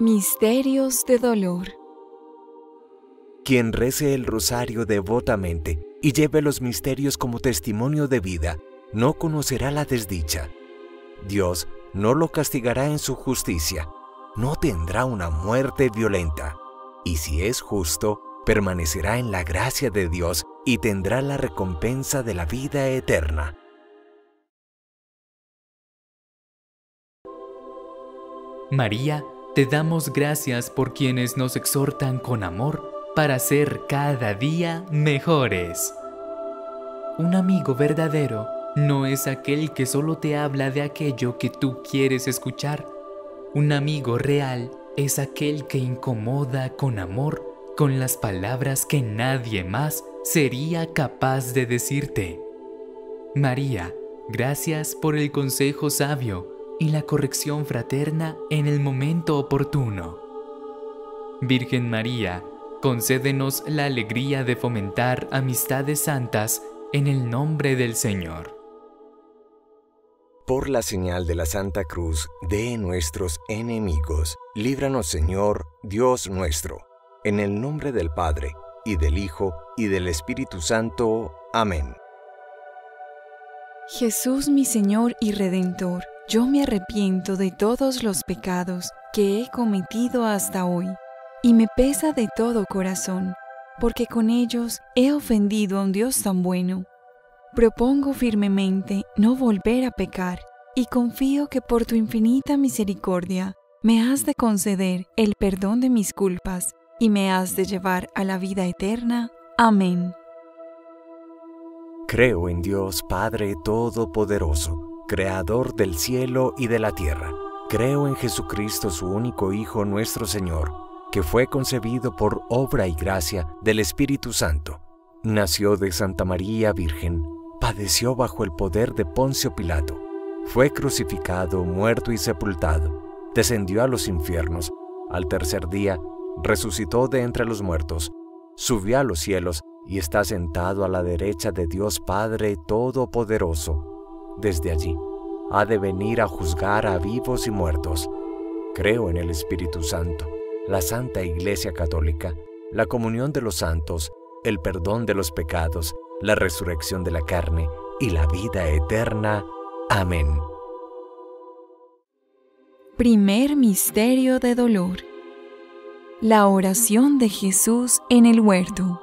Misterios de dolor. Quien rece el rosario devotamente y lleve los misterios como testimonio de vida, no conocerá la desdicha. Dios no lo castigará en su justicia, no tendrá una muerte violenta, y si es justo, permanecerá en la gracia de Dios y tendrá la recompensa de la vida eterna. María, te damos gracias por quienes nos exhortan con amor para ser cada día mejores. Un amigo verdadero no es aquel que solo te habla de aquello que tú quieres escuchar. Un amigo real es aquel que incomoda con amor, con las palabras que nadie más sería capaz de decirte. María, gracias por el consejo sabio y la corrección fraterna en el momento oportuno. Virgen María, concédenos la alegría de fomentar amistades santas en el nombre del Señor. Por la señal de la Santa Cruz de nuestros enemigos, líbranos, Señor, Dios nuestro, en el nombre del Padre, y del Hijo, y del Espíritu Santo. Amén. Jesús, mi Señor y Redentor, yo me arrepiento de todos los pecados que he cometido hasta hoy, y me pesa de todo corazón, porque con ellos he ofendido a un Dios tan bueno. Propongo firmemente no volver a pecar, y confío que por tu infinita misericordia me has de conceder el perdón de mis culpas, y me has de llevar a la vida eterna. Amén. Creo en Dios Padre Todopoderoso, Creador del cielo y de la tierra. Creo en Jesucristo, su único Hijo, nuestro Señor, que fue concebido por obra y gracia del Espíritu Santo. Nació de Santa María Virgen, padeció bajo el poder de Poncio Pilato, fue crucificado, muerto y sepultado, descendió a los infiernos, al tercer día resucitó de entre los muertos, subió a los cielos y está sentado a la derecha de Dios Padre Todopoderoso. Desde allí ha de venir a juzgar a vivos y muertos. Creo en el Espíritu Santo, la Santa Iglesia Católica, la comunión de los santos, el perdón de los pecados, la resurrección de la carne y la vida eterna. Amén. Primer misterio de dolor. La oración de Jesús en el huerto.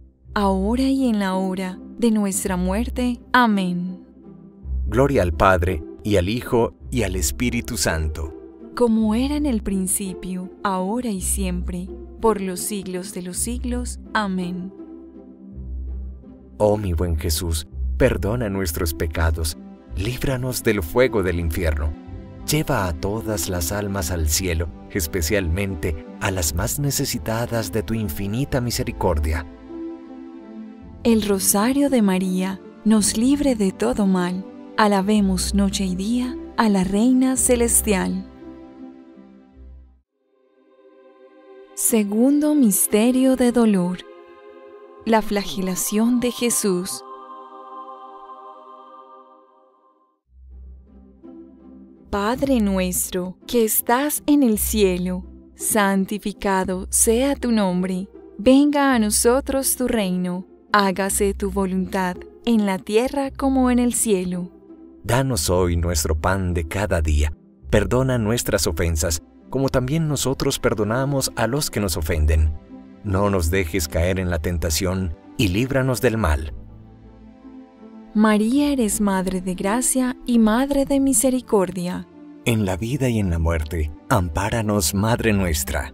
ahora y en la hora de nuestra muerte. Amén. Gloria al Padre, y al Hijo, y al Espíritu Santo. Como era en el principio, ahora y siempre, por los siglos de los siglos. Amén. Oh mi buen Jesús, perdona nuestros pecados, líbranos del fuego del infierno. Lleva a todas las almas al cielo, especialmente a las más necesitadas de tu infinita misericordia. El Rosario de María nos libre de todo mal. Alabemos noche y día a la Reina Celestial. Segundo Misterio de Dolor. La Flagelación de Jesús. Padre nuestro, que estás en el cielo, santificado sea tu nombre. Venga a nosotros tu reino. Hágase tu voluntad, en la tierra como en el cielo. Danos hoy nuestro pan de cada día. Perdona nuestras ofensas, como también nosotros perdonamos a los que nos ofenden. No nos dejes caer en la tentación, y líbranos del mal. María, eres Madre de Gracia y Madre de Misericordia. En la vida y en la muerte, ampáranos, Madre nuestra.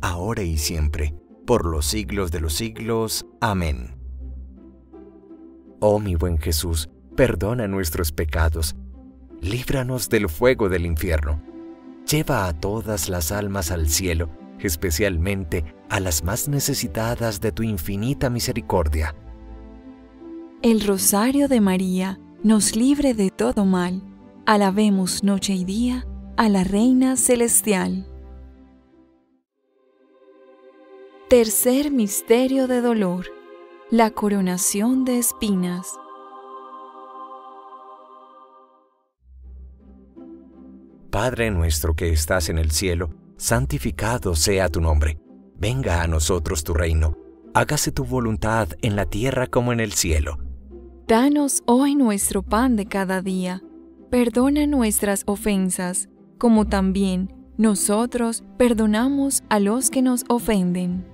ahora y siempre, por los siglos de los siglos. Amén. Oh mi buen Jesús, perdona nuestros pecados, líbranos del fuego del infierno, lleva a todas las almas al cielo, especialmente a las más necesitadas de tu infinita misericordia. El Rosario de María nos libre de todo mal. Alabemos noche y día a la Reina Celestial. Tercer misterio de dolor. La coronación de espinas. Padre nuestro que estás en el cielo, santificado sea tu nombre. Venga a nosotros tu reino. Hágase tu voluntad en la tierra como en el cielo. Danos hoy nuestro pan de cada día. Perdona nuestras ofensas, como también nosotros perdonamos a los que nos ofenden.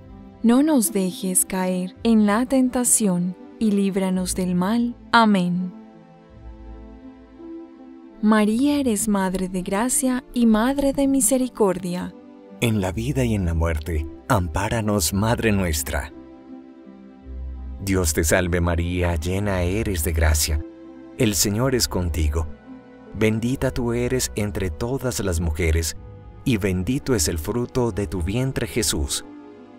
No nos dejes caer en la tentación, y líbranos del mal. Amén. María, eres Madre de Gracia y Madre de Misericordia. En la vida y en la muerte, ampáranos, Madre nuestra. Dios te salve María, llena eres de gracia. El Señor es contigo. Bendita tú eres entre todas las mujeres, y bendito es el fruto de tu vientre Jesús.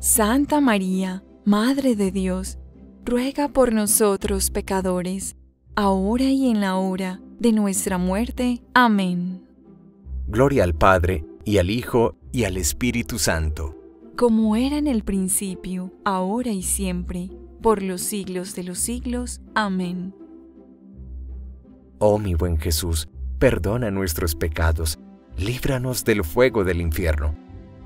Santa María, Madre de Dios, ruega por nosotros pecadores, ahora y en la hora de nuestra muerte. Amén. Gloria al Padre, y al Hijo, y al Espíritu Santo. Como era en el principio, ahora y siempre, por los siglos de los siglos. Amén. Oh mi buen Jesús, perdona nuestros pecados, líbranos del fuego del infierno.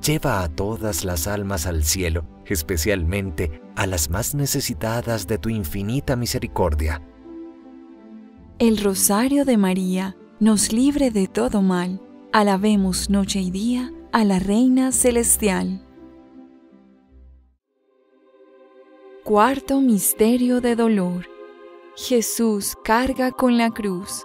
Lleva a todas las almas al cielo, especialmente a las más necesitadas de tu infinita misericordia. El Rosario de María nos libre de todo mal. Alabemos noche y día a la Reina Celestial. Cuarto Misterio de Dolor. Jesús carga con la cruz.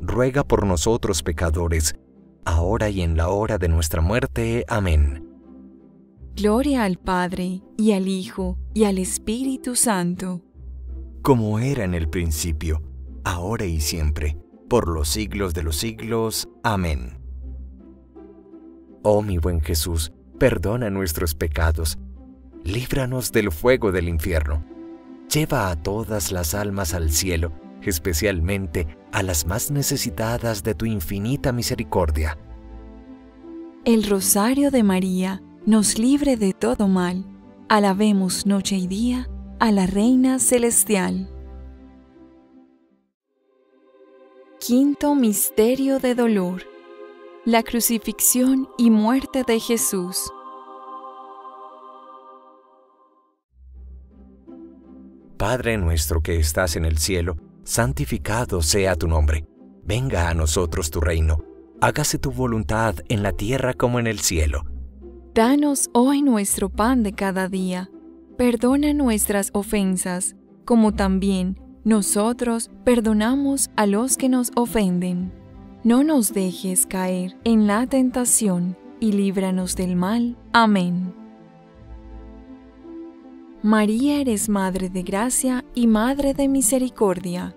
ruega por nosotros pecadores, ahora y en la hora de nuestra muerte. Amén. Gloria al Padre, y al Hijo, y al Espíritu Santo. Como era en el principio, ahora y siempre, por los siglos de los siglos. Amén. Oh mi buen Jesús, perdona nuestros pecados, líbranos del fuego del infierno. Lleva a todas las almas al cielo, especialmente a las más necesitadas de tu infinita misericordia. El Rosario de María nos libre de todo mal. Alabemos noche y día a la Reina Celestial. Quinto Misterio de Dolor. La Crucifixión y Muerte de Jesús. Padre nuestro que estás en el cielo, santificado sea tu nombre. Venga a nosotros tu reino. Hágase tu voluntad en la tierra como en el cielo. Danos hoy nuestro pan de cada día. Perdona nuestras ofensas, como también nosotros perdonamos a los que nos ofenden. No nos dejes caer en la tentación, y líbranos del mal. Amén. María, eres Madre de Gracia y Madre de Misericordia.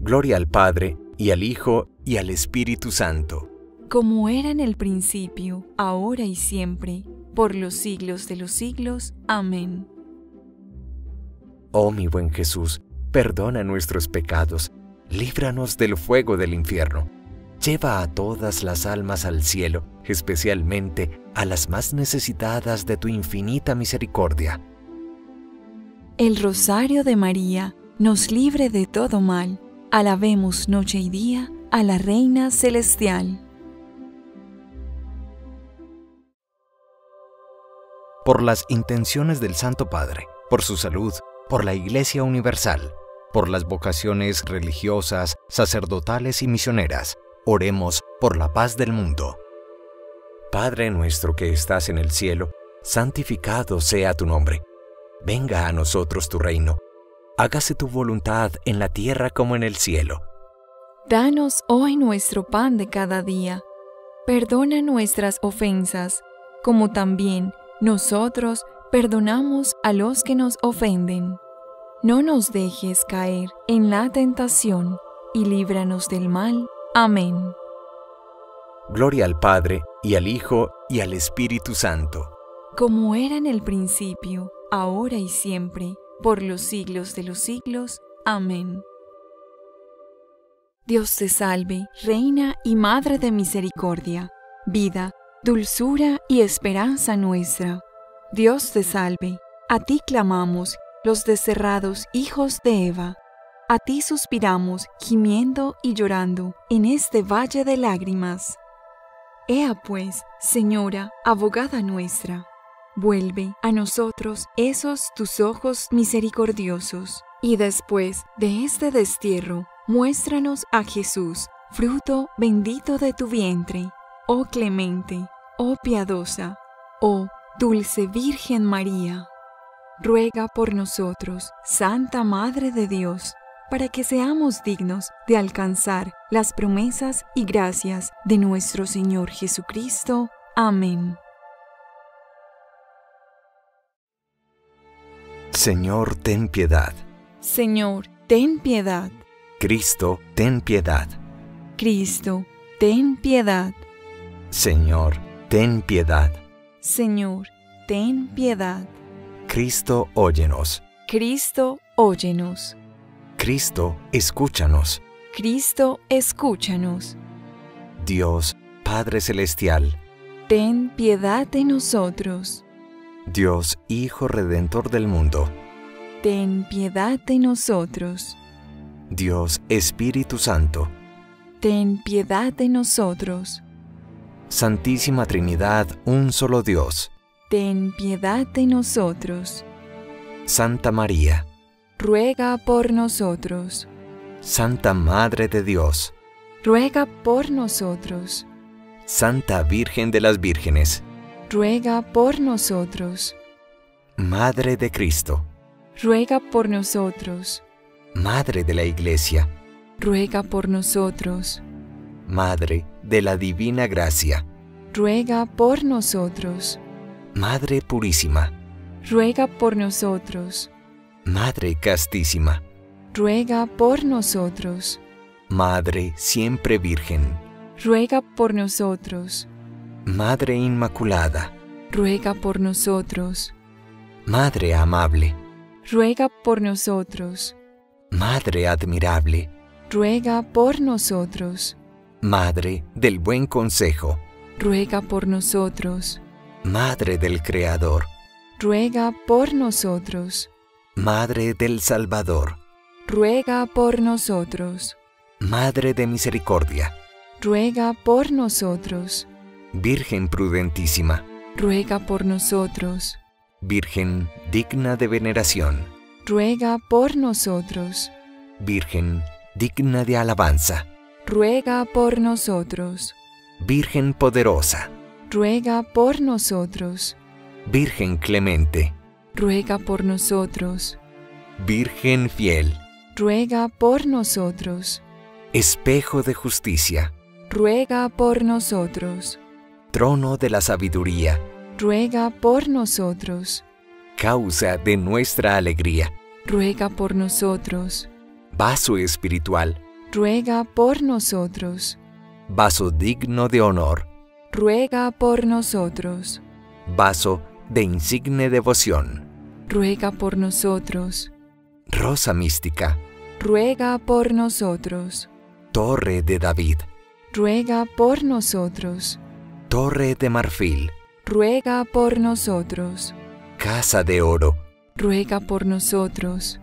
Gloria al Padre, y al Hijo, y al Espíritu Santo. Como era en el principio, ahora y siempre, por los siglos de los siglos. Amén. Oh mi buen Jesús, perdona nuestros pecados, líbranos del fuego del infierno. Lleva a todas las almas al cielo, especialmente a las más necesitadas de tu infinita misericordia. El Rosario de María nos libre de todo mal. Alabemos noche y día a la Reina Celestial. Por las intenciones del Santo Padre, por su salud, por la Iglesia Universal, por las vocaciones religiosas, sacerdotales y misioneras, oremos por la paz del mundo. Padre nuestro que estás en el cielo, santificado sea tu nombre. Venga a nosotros tu reino. Hágase tu voluntad en la tierra como en el cielo. Danos hoy nuestro pan de cada día. Perdona nuestras ofensas, como también nosotros perdonamos a los que nos ofenden. No nos dejes caer en la tentación y líbranos del mal. Amén. Gloria al Padre, y al Hijo, y al Espíritu Santo. Como era en el principio, ahora y siempre, por los siglos de los siglos. Amén. Dios te salve, Reina y Madre de Misericordia, vida, dulzura y esperanza nuestra. Dios te salve, a ti clamamos, los desterrados hijos de Eva. A ti suspiramos, gimiendo y llorando, en este valle de lágrimas. Ea pues, Señora, abogada nuestra, Vuelve a nosotros esos tus ojos misericordiosos, y después de este destierro, muéstranos a Jesús, fruto bendito de tu vientre. Oh clemente, oh piadosa, oh dulce Virgen María, ruega por nosotros, Santa Madre de Dios, para que seamos dignos de alcanzar las promesas y gracias de nuestro Señor Jesucristo. Amén. Señor, ten piedad. Señor, ten piedad. Cristo, ten piedad. Cristo, ten piedad. Señor, ten piedad. Señor, ten piedad. Cristo, óyenos. Cristo, óyenos. Cristo, escúchanos. Cristo, escúchanos. Dios, Padre Celestial, ten piedad de nosotros. Dios, Hijo Redentor del mundo, ten piedad de nosotros. Dios, Espíritu Santo, ten piedad de nosotros. Santísima Trinidad, un solo Dios, ten piedad de nosotros. Santa María, ruega por nosotros. Santa Madre de Dios, ruega por nosotros. Santa Virgen de las Vírgenes, ruega por nosotros. Madre de Cristo, ruega por nosotros. Madre de la Iglesia, ruega por nosotros. Madre de la Divina Gracia, ruega por nosotros. Madre Purísima, ruega por nosotros. Madre castísima, ruega por nosotros. Madre siempre Virgen, ruega por nosotros. Madre Inmaculada, ruega por nosotros. Madre amable, ruega por nosotros. Madre admirable, ruega por nosotros. Madre del buen consejo, ruega por nosotros. Madre del Creador, ruega por nosotros. Madre del Salvador, ruega por nosotros. Madre de Misericordia, ruega por nosotros. Virgen prudentísima, ruega por nosotros. Virgen digna de veneración, ruega por nosotros. Virgen digna de alabanza, ruega por nosotros. Virgen poderosa, ruega por nosotros. Virgen clemente, ruega por nosotros. Virgen fiel, ruega por nosotros. Espejo de justicia, ruega por nosotros. Trono de la sabiduría, ruega por nosotros. Causa de nuestra alegría, ruega por nosotros. Vaso espiritual, ruega por nosotros. Vaso digno de honor, ruega por nosotros. Vaso de insigne devoción, ruega por nosotros. Rosa mística, ruega por nosotros. Torre de David, ruega por nosotros. Torre de marfil, ruega por nosotros. Casa de oro, ruega por nosotros.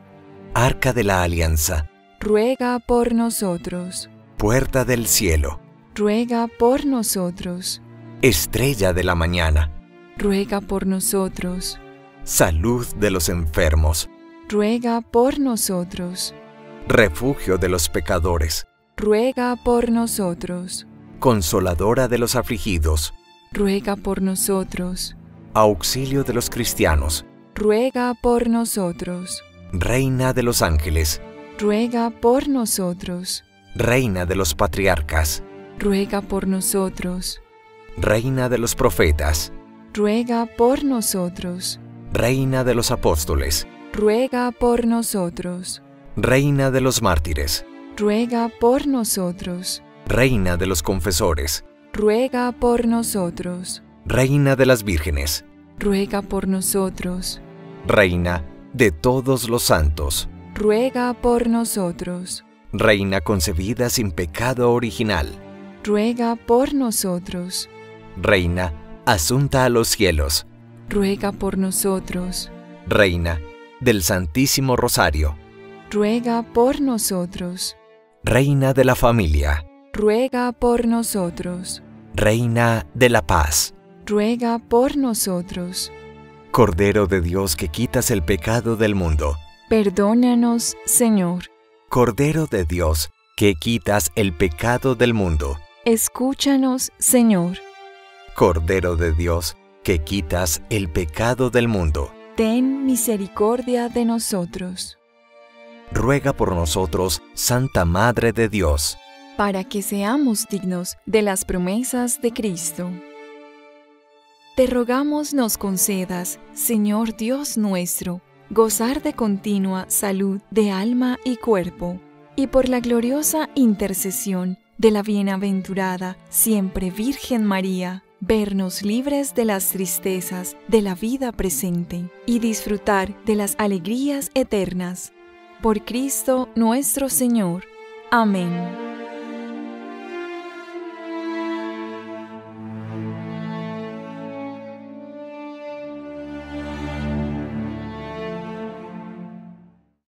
Arca de la alianza, ruega por nosotros. Puerta del cielo, ruega por nosotros. Estrella de la mañana, ruega por nosotros. Salud de los enfermos, ruega por nosotros. Refugio de los pecadores, ruega por nosotros. Consoladora de los afligidos, ruega por nosotros. Auxilio de los cristianos, ruega por nosotros. Reina de los ángeles, ruega por nosotros. Reina de los patriarcas, ruega por nosotros. Reina de los profetas, ruega por nosotros. Reina de los apóstoles, ruega por nosotros. Reina de los mártires, ruega por nosotros. Reina de los confesores, ruega por nosotros. Reina de las vírgenes, ruega por nosotros. Reina de todos los santos, ruega por nosotros. Reina concebida sin pecado original, ruega por nosotros. Reina asunta a los cielos, ruega por nosotros. Reina del Santísimo Rosario, ruega por nosotros. Reina de la familia, ruega por nosotros. Reina de la paz, ruega por nosotros. Cordero de Dios que quitas el pecado del mundo, perdónanos, Señor. Cordero de Dios que quitas el pecado del mundo, escúchanos, Señor. Cordero de Dios que quitas el pecado del mundo, ten misericordia de nosotros. Ruega por nosotros, Santa Madre de Dios, para que seamos dignos de las promesas de Cristo. Te rogamos nos concedas, Señor Dios nuestro, gozar de continua salud de alma y cuerpo, y por la gloriosa intercesión de la bienaventurada siempre Virgen María, vernos libres de las tristezas de la vida presente y disfrutar de las alegrías eternas. Por Cristo nuestro Señor. Amén.